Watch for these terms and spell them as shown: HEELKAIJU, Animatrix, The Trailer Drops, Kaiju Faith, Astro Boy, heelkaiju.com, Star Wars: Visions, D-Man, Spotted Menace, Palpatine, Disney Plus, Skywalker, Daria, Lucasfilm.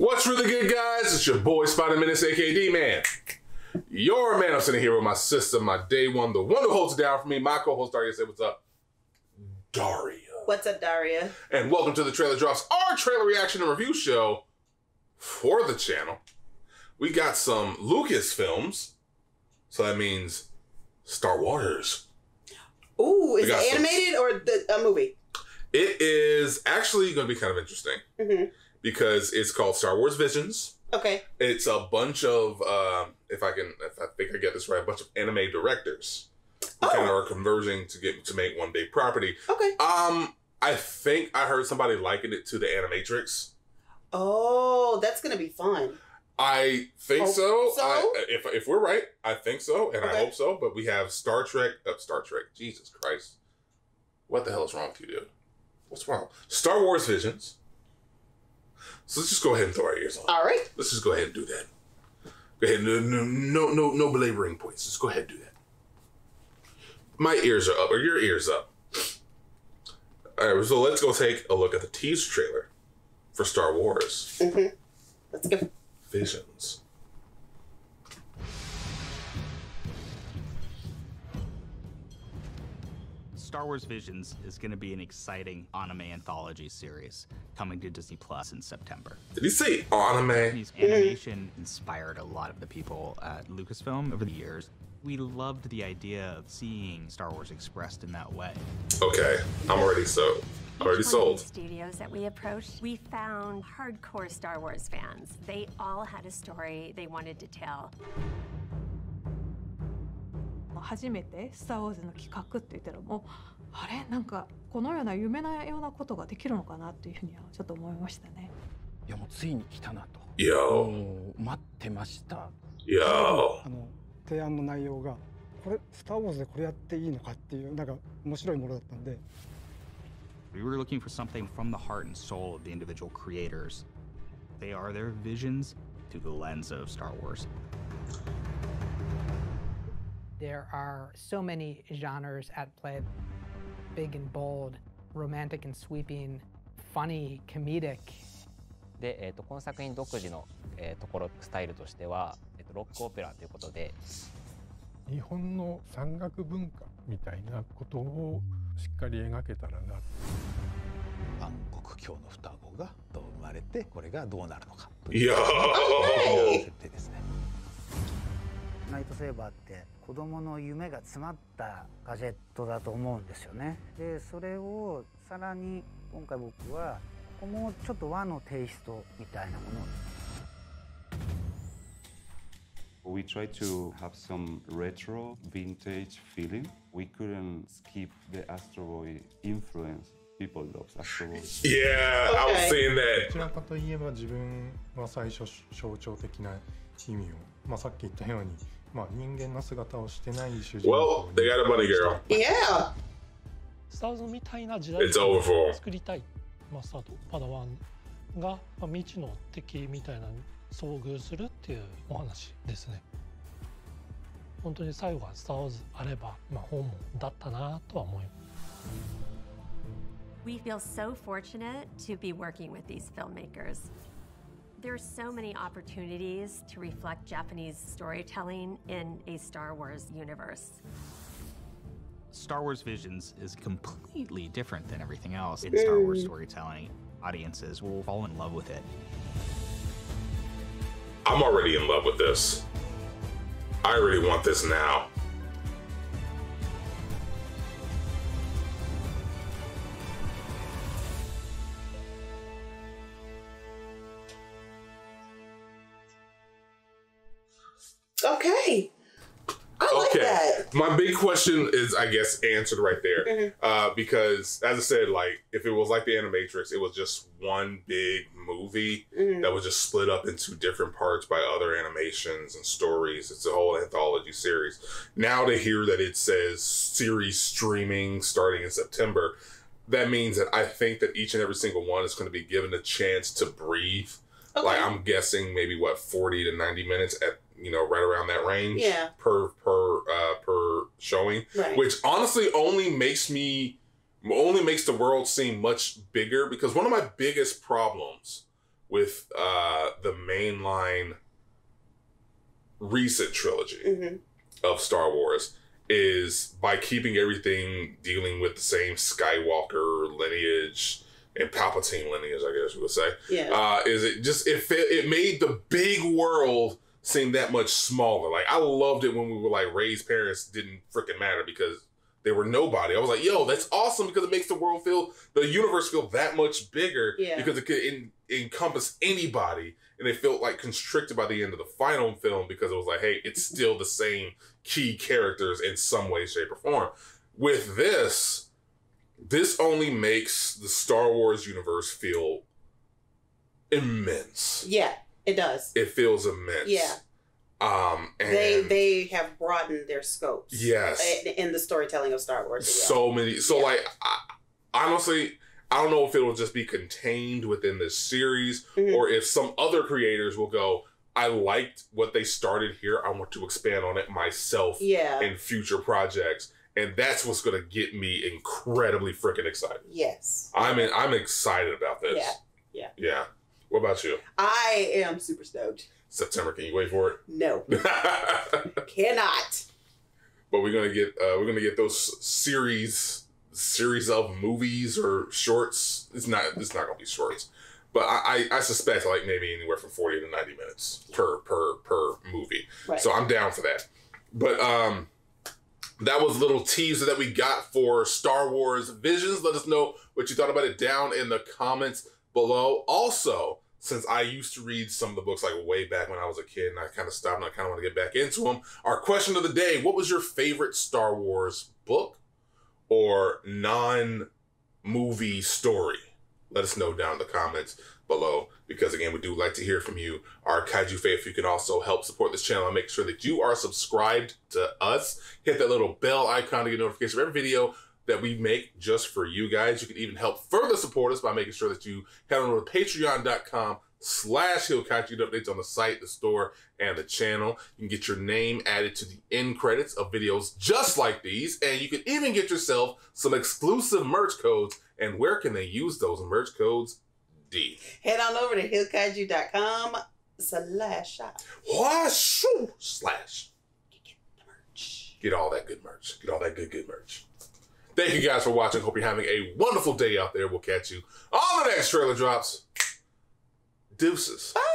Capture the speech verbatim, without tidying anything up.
What's really good, guys? It's your boy Spotted Menace, aka D-Man. Your man. I'm sitting here with my sister, my day one, the one who holds it down for me, my co-host Daria. Say what's up, Daria. What's up, Daria? And welcome to The Trailer Drops, our trailer reaction and review show for the channel. We got some Lucasfilms, so that means Star Wars. Ooh, is it animated some... or the, a movie? It is actually going to be kind of interesting mm-hmm. because it's called Star Wars: Visions. Okay. It's a bunch of, uh, if I can, if I think I get this right, a bunch of anime directors who oh. kind of are converging to get to make one big property. Okay. Um, I think I heard somebody liken it to the Animatrix. Oh, that's going to be fun. I think hope so. so. I, if if we're right, I think so, and okay. I hope so. But we have Star Trek. Uh, Star Trek. Jesus Christ! What the hell is wrong with you, dude? What's wrong? Star Wars Visions. So let's just go ahead and throw our ears on. All right. Let's just go ahead and do that. Go ahead. No, no, no, no belaboring points. Just go ahead and do that. My ears are up, or your ears up. All right. So let's go take a look at the tease trailer for Star Wars. Mm-hmm. Let's go. Visions. Star Wars Visions is going to be an exciting anime anthology series coming to Disney Plus in September. Did he say anime? These animation inspired a lot of the people at Lucasfilm over the years. We loved the idea of seeing Star Wars expressed in that way. Okay, I'm already so. Already sold. Studios that we approached, we found hardcore Star Wars fans. They all had a story they wanted to tell. Yo. Yo. 提案の内容がこれスター・ウォーズでこれやっていいのかっていうなんか面白いものだったんで We were looking for something from the heart and soul of the individual creators. They are their visions through the lens of Star Wars. There are so many genres at play. Big and bold, romantic and sweeping, funny, comedic. で、えっとこの作品独自のえところスタイルとしては、えっとロックオペラということで、日本の山岳文化みたいなことをしっかり描けたらな。暗黒教の双子がどう生まれて、これがどうなるのかという。いやー。設定ですね。ナイトセーバーって子供の夢が詰まったガジェットだと思うんですよね。で、それをさらに今回僕は。 もうちょっと和のテイストみたいなもの。We tried to have some retro vintage feeling. We couldn't skip the Astro Boy influence. People love Astro Boy. Yeah, I was saying that. どちらかといえば自分は最初象徴的な意味を、まあさっき言ったように、まあ人間の姿をしてない主人公。Well, they got a bunny girl. Yeah. スターズみたいな時代を作りたい。 マスターとパダワンが未知の敵みたいなのに遭遇するっていうお話ですね。本当に最後はスター・ウォーズあれば、まあ本望だったなとは思います。We feel so fortunate to be working with these filmmakers. There are so many opportunities to reflect Japanese storytelling in a Star Wars universe. Star Wars Visions is completely different than everything else in Star Wars storytelling. Audiences will fall in love with it. I'm already in love with this. I already want this now. Okay. Okay, my big question is, I guess, answered right there. Mm-hmm. uh, because, as I said, like, if it was like the Animatrix, it was just one big movie mm-hmm. that was just split up into different parts by other animations and stories. It's a whole anthology series. Now to hear that it says series streaming starting in September, that means that I think that each and every single one is going to be given a chance to breathe. Okay. Like, I'm guessing maybe, what, forty to ninety minutes at you know, right around that range yeah. per per uh, per showing, right. which honestly only makes me only makes the world seem much bigger. Because one of my biggest problems with uh, the mainline recent trilogy mm-hmm. of Star Wars is by keeping everything dealing with the same Skywalker lineage and Palpatine lineage, I guess you would say. Yeah. Uh, is it just, it, it made the big world seem that much smaller. Like, I loved it when we were like, Rey's parents didn't freaking matter because they were nobody. I was like, yo, that's awesome because it makes the world feel, the universe feel that much bigger yeah. because it could en encompass anybody. And it felt like constricted by the end of the final film because it was like, hey, it's still the same key characters in some way, shape, or form. With this, this only makes the Star Wars universe feel immense. Yeah, it does. It feels immense. Yeah. Um, and they they have broadened their scopes. Yes. In the storytelling of Star Wars. So many. So yeah. like, I, honestly, I don't know if it'll just be contained within this series mm-hmm. or if some other creators will go, I liked what they started here. I want to expand on it myself yeah. in future projects. And that's what's going to get me incredibly freaking excited. Yes. I'm in, I'm excited about this. Yeah. Yeah. Yeah. What about you? I am super stoked. September, can you wait for it? No. Cannot. But we're going to get uh we're going to get those series series of movies or shorts. It's not it's not going to be shorts. But I, I, I suspect like maybe anywhere from forty to ninety minutes per per per movie. Right. So I'm down for that. But um that was a little teaser that we got for Star Wars Visions. Let us know what you thought about it down in the comments below. Also, since I used to read some of the books like way back when I was a kid and I kind of stopped and I kind of want to get back into them, our question of the day, what was your favorite Star Wars book or non-movie story? Let us know down in the comments below because, again, we do like to hear from you. Our Kaiju Faith, you can also help support this channel and make sure that you are subscribed to us. Hit that little bell icon to get notifications of every video that we make just for you guys. You can even help further support us by making sure that you head on over to patreon.com slash heelkaiju to get updates on the site, the store, and the channel. You can get your name added to the end credits of videos just like these, and you can even get yourself some exclusive merch codes. And where can they use those merch codes, D? Head on over to heelkaiju.com slash shop. Wash slash. Get the merch. Get all that good merch. Get all that good, good merch. Thank you guys for watching. Hope you're having a wonderful day out there. We'll catch you on the next Trailer Drops. Deuces. Bye.